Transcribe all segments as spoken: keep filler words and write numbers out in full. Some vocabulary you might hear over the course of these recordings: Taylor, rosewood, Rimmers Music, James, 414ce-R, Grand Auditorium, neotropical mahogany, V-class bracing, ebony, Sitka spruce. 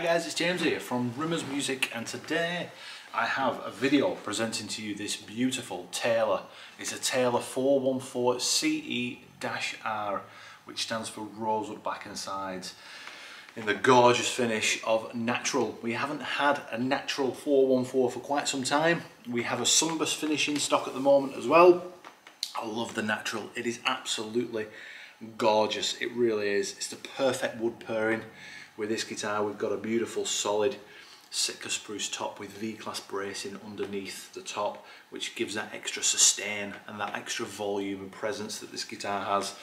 Hi guys, it's James here from Rimmers Music, and today I have a video presenting to you this beautiful Taylor. It's a Taylor four one four C E R, which stands for rosewood back and sides, in the gorgeous finish of natural. We haven't had a natural four one four for quite some time. We have a sunburst finish in stock at the moment as well. I love the natural. It is absolutely gorgeous. It really is. It's the perfect wood pairing. With this guitar, we've got a beautiful solid Sitka spruce top with V-class bracing underneath the top, which gives that extra sustain and that extra volume and presence that this guitar has,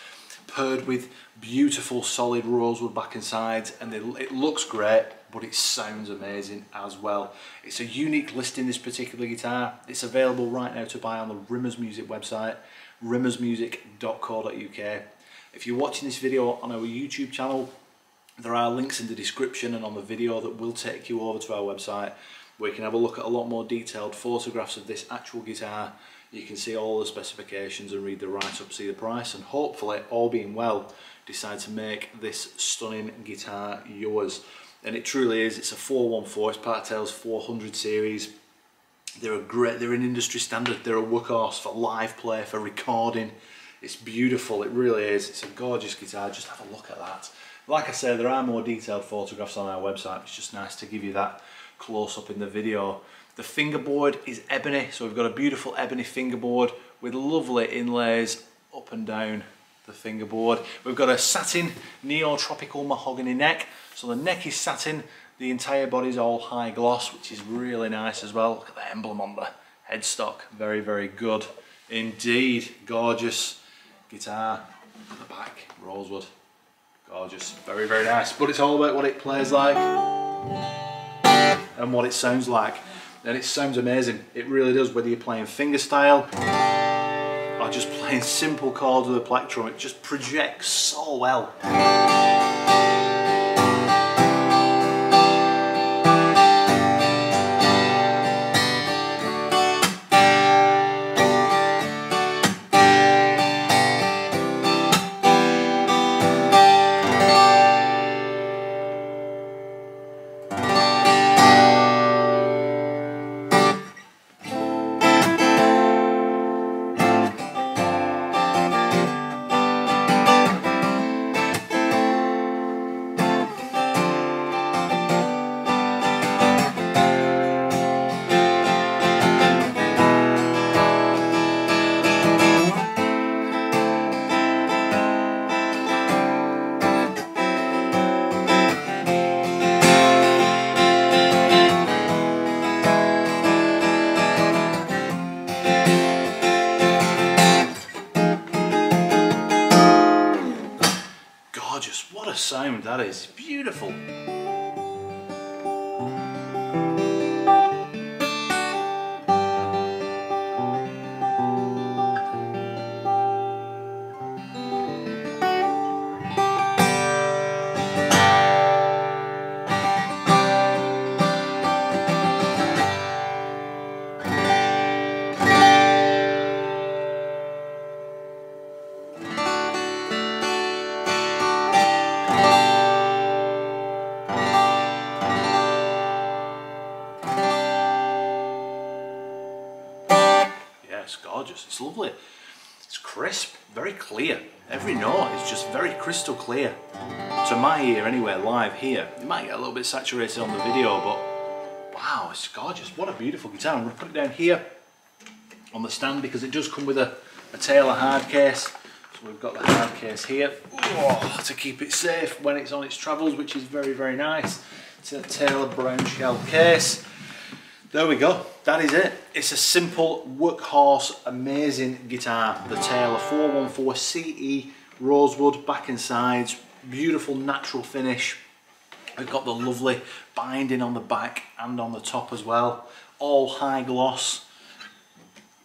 paired with beautiful solid rosewood back and sides, and it looks great, but it sounds amazing as well. It's a unique listing, this particular guitar. It's available right now to buy on the Rimmers Music website, rimmers music dot co dot U K. If you're watching this video on our YouTube channel, there are links in the description and on the video that will take you over to our website, where you can have a look at a lot more detailed photographs of this actual guitar. You can see all the specifications and read the write-up, see the price, and hopefully, all being well, decide to make this stunning guitar yours. And it truly is. It's a four one four, it's part of Taylor's four hundred series. They're a great, they're an industry standard, they're a workhorse for live play, for recording. It's beautiful, it really is. It's a gorgeous guitar, just have a look at that. Like I say, there are more detailed photographs on our website. It's just nice to give you that close-up in the video. The fingerboard is ebony, so we've got a beautiful ebony fingerboard with lovely inlays up and down the fingerboard. We've got a satin neotropical mahogany neck, so the neck is satin, the entire body's all high gloss, which is really nice as well. Look at the emblem on the headstock, very, very good indeed. Gorgeous guitar, at the back, rosewood. Gorgeous, very, very nice, but it's all about what it plays like and what it sounds like, and it sounds amazing, it really does, whether you're playing fingerstyle or just playing simple chords with a plectrum. It just projects so well. What a sound that is, beautiful. It's gorgeous, it's lovely, it's crisp, very clear. Every note is just very crystal clear, to my ear anyway, live here. You might get a little bit saturated on the video, but wow, it's gorgeous. What a beautiful guitar. I'm going to put it down here on the stand because it does come with a, a Taylor hard case. So we've got the hard case here, oh, to keep it safe when it's on its travels, which is very, very nice. It's a Taylor brown shell case. There we go, that is it. It's a simple workhorse, amazing guitar. The Taylor four one four C E rosewood back and sides, beautiful natural finish. We've got the lovely binding on the back and on the top as well, all high gloss.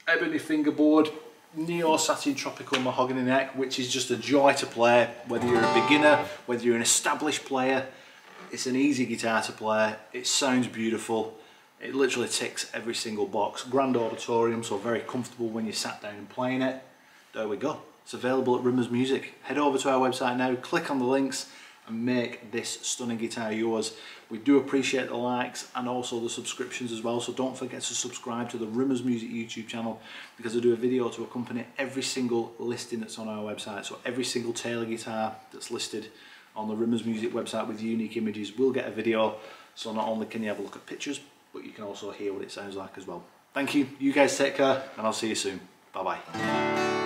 Ebony fingerboard, neo satin tropical mahogany neck, which is just a joy to play, whether you're a beginner, whether you're an established player. It's an easy guitar to play, it sounds beautiful. It literally ticks every single box. Grand Auditorium, so very comfortable when you sat down and playing it. There we go. It's available at Rimmers Music. Head over to our website now, click on the links, and make this stunning guitar yours. We do appreciate the likes and also the subscriptions as well, so don't forget to subscribe to the Rimmers Music YouTube channel, because I do a video to accompany every single listing that's on our website. So every single Taylor guitar that's listed on the Rimmers Music website with unique images will get a video, so not only can you have a look at pictures, but you can also hear what it sounds like as well. Thank you, you guys take care, and I'll see you soon. Bye bye.